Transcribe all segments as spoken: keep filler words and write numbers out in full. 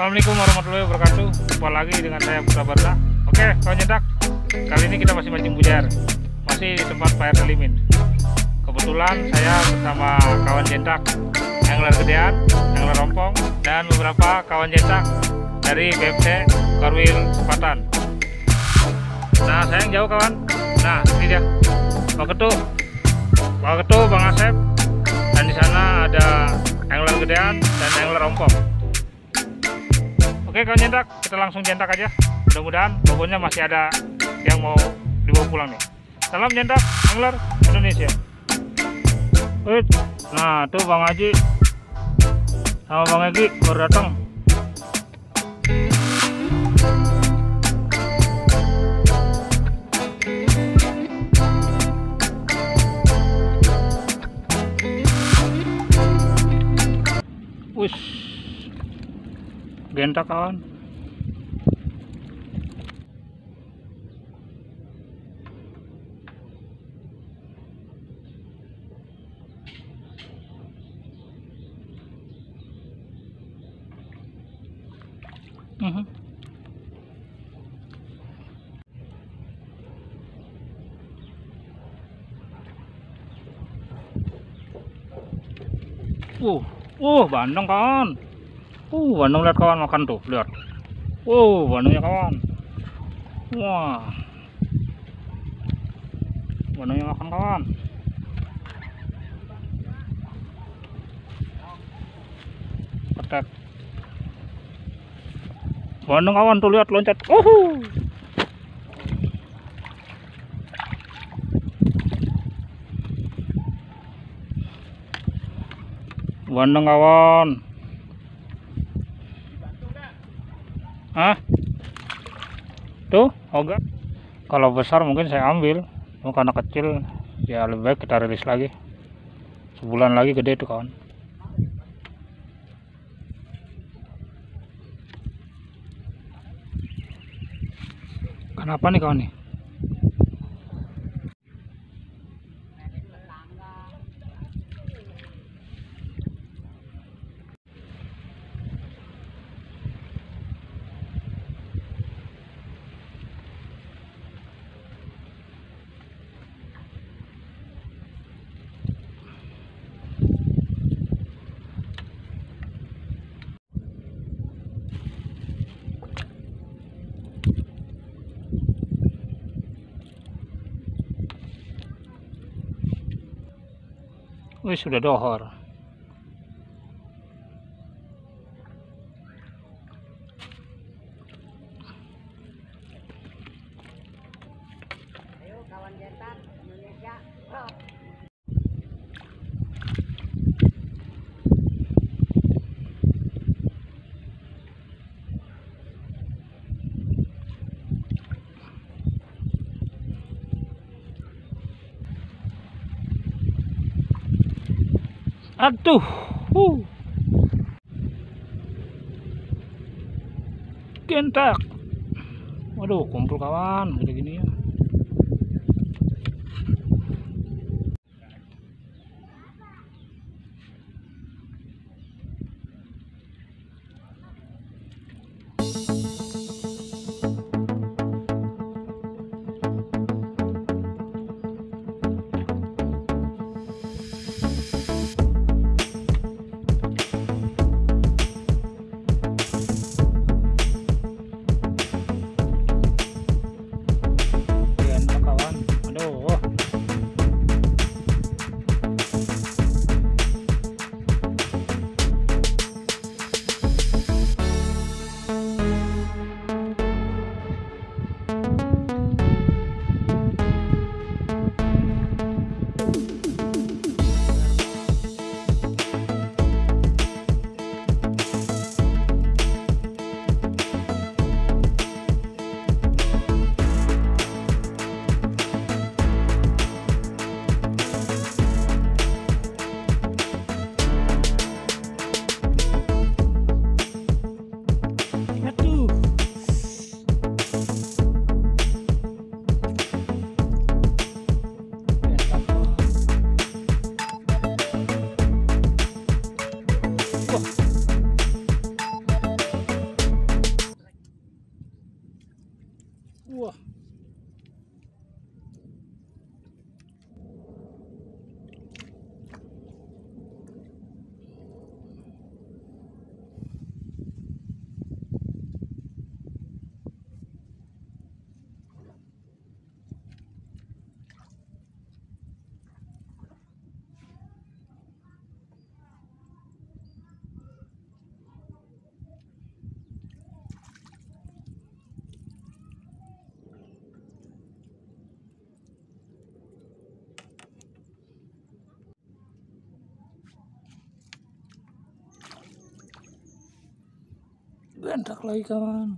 Assalamualaikum warahmatullahi wabarakatuh. Jumpa lagi dengan saya Putra Barta. Oke, kawan Gentak, kali ini kita masih mancing mujair, masih di tempat Paya Kalimantan. Kebetulan saya bersama kawan Gentak angler gedean, angler rompong, dan beberapa kawan Gentak dari B F C Karwil Patan. Nah, saya yang jauh kawan. Nah, ini dia Pak Ketu, Pak Ketu, Bang Asep, dan di sana ada angler gedean dan angler rompong. Oke kawan Gentak, kita langsung Gentak aja. Mudah-mudahan babonnya masih ada yang mau dibawa pulang nih. Salam Gentak Angler Indonesia. Wih, nah tuh Bang Haji sama Bang Egi baru datang. Wih, Gentak kawan. Uh-huh. Uh, uh, bandeng kawan. Uh, bandeng lihat kawan makan tuh, lihat. Uh, bandengnya kawan. Wah, bandengnya makan kawan. Petek. Bandeng kawan tuh, lihat loncat. Uhuh. Bandeng kawan. Hah? Tuh, oga. Kalau besar mungkin saya ambil. Mau karena kecil ya lebih baik kita rilis lagi. Sebulan lagi gede tuh kawan. Kenapa nih kawan nih? Wih, sudah dohor. Ayo kawan Gentak Indonesia. Aduh, uh. Gentak. Waduh, kumpul kawan, udah gini ya. Gentak lagi kawan.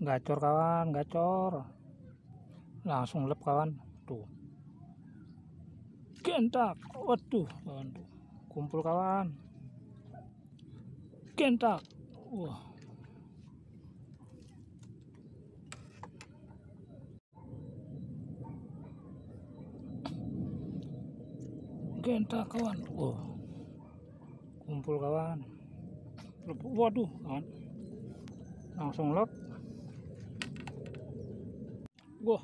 Gacor kawan, gacor. Langsung lep kawan. Tuh. Gentak. Waduh, kawan tuh. Kumpul kawan. Gentak. Wah. Gentak kawan. Wah. Kumpul kawan. Waduh, kawan. Langsung lep. Wah,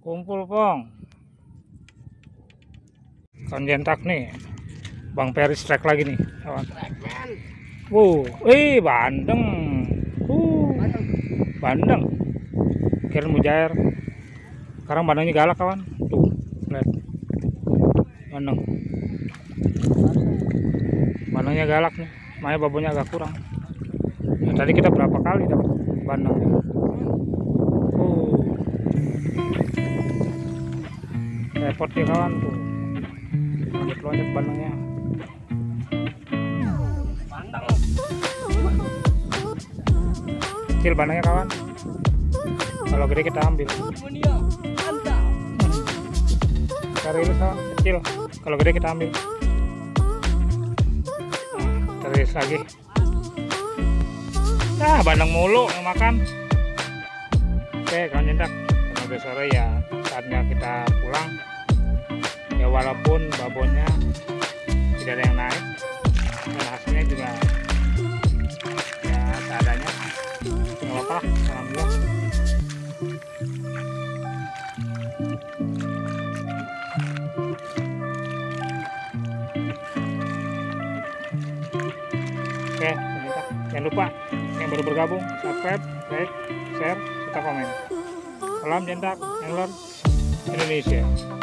kumpul pong, kan gentak nih. Bang Peris strike lagi nih, kawan. Wow, eh bandeng, uh, bandeng. Kira mujair. Sekarang bandengnya galak kawan. Tuh, lihat. Bandeng. Bandengnya galak nih. Makanya babonnya agak kurang. Nah, tadi kita berapa kali dapat bandeng? Uh, repot ya kawan tuh. Loncat-loncat bandengnya. Kecil bandengnya kawan, kalau gede kita ambil. Cari iris kawan, kecil, kalau gede kita ambil. Cari iris lagi. Nah bandeng mulu yang makan. Oke kawan Gentak, karena besok sore ya saatnya kita pulang. Ya walaupun babonnya tidak ada yang naik, dan hasilnya juga ya seadanya. Nggak apa-apa, alhamdulillah. Oke, pemirsa, jangan lupa yang baru bergabung subscribe, like, share, serta komen. Salam Gentak Angler Indonesia.